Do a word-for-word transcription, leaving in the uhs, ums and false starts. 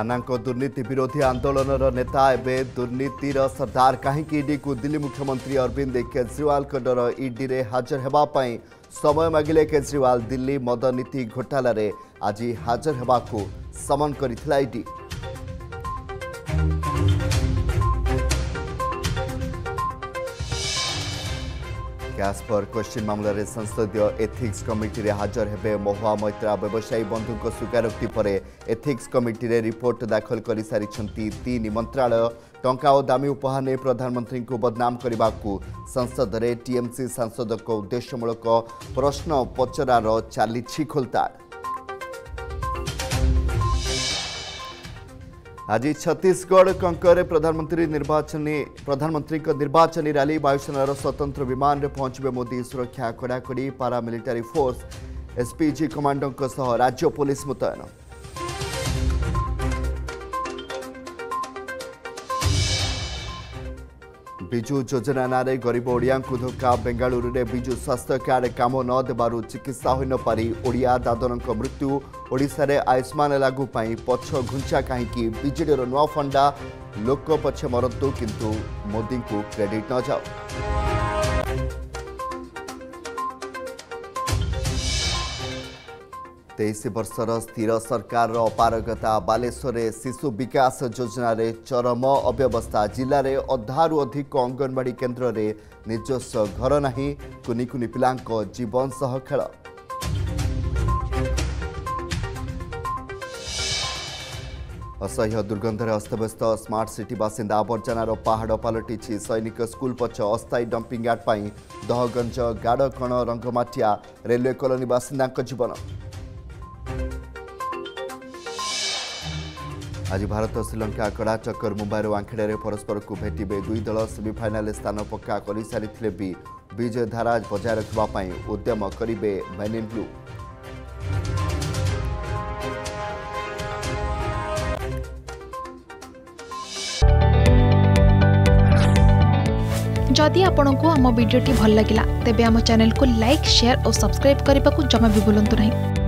आना दुर्नीति विरोधी आंदोलन नेता एवं दुर्नीतिर सरदार कहीं ईडी को दिल्ली मुख्यमंत्री अरविंद केजरीवाल डर ईडी रे हाजर होगापी समय मागिले केजरीवाल दिल्ली मद नीति घोटाला रे आज हाजर होगा समन करथिला ईडी। कैश पर क्वेश्चन मामला रे संसदीय एथिक्स कमिटी रे हाजर हेबे महुआ मैत्रा व्यवसायी बंधुक स्वीकारोक्ति पर एथिक्स कमिटी रे रिपोर्ट दाखल कर सारी तीन मंत्रालय टंका और दामी उपहार ने प्रधानमंत्री को बदनाम करने को संसद रे टीएमसी सांसद को उद्देश्यमूलक प्रश्न पचरार चली खोलताड़। आज छत्तीसगढ़ कंकरे प्रधानमंत्री निर्वाचनी प्रधानमंत्री का निर्वाचनी रैली वायुसेनार स्वतंत्र विमान रे पहुंचे मोदी सुरक्षा कड़ाकड़ी पारा मिलिटारी फोर्स एसपीजी कमांडर सह राज्य पुलिस मुतयन। बिजु योजना नारे गरीब ओडिया को धोखा बेंगालुरु में बिजु स्वास्थ्य कार्ड काम न देवर चिकित्सा हो न पारी ओडिया दादन मृत्यु ओडिशा रे आयुष्मान लागू पाई पछ घुंचा कहीं बीजेडी रो नुआ फंडा लोक पछे मरतु किंतु मोदी को क्रेडिट न जाओ। तेईस वर्षर स्थिर सरकार अपारगता बालेश्वर शिशु विकास योजना रे चरम अव्यवस्था जिले में अधारू अधिक अंगनवाड़ी केन्द्र रे निजस्व घर नाही कुनि कुनि पिलांको जीवन सह खेल। असह्य दुर्गंधर अस्तव्यस्त स्मार्ट सिटी बासिंदा आवर्जनार पहाड़ पलटि सैनिक स्कूल पक्ष अस्थायी डंपिंग यार्ड पर दहगंज गाड़कण रंगमाटिया रेलवे कॉलोनी बासिंदा जीवन। आज भारत श्रीलंका कड़ा चक्कर मुंबईर वांखेड़े परस्पर को भेटे दुई दल सेमिफाइनाल स्थान पक्का कर सारी भी विजय धारा बजाय रखा उद्यम करे मैन इन ब्लू। जदि आपंक आम भिडी भल लगा तेब आम चैनल को लाइक शेयर और सब्सक्राइब करने को जमा भी भूलु ना।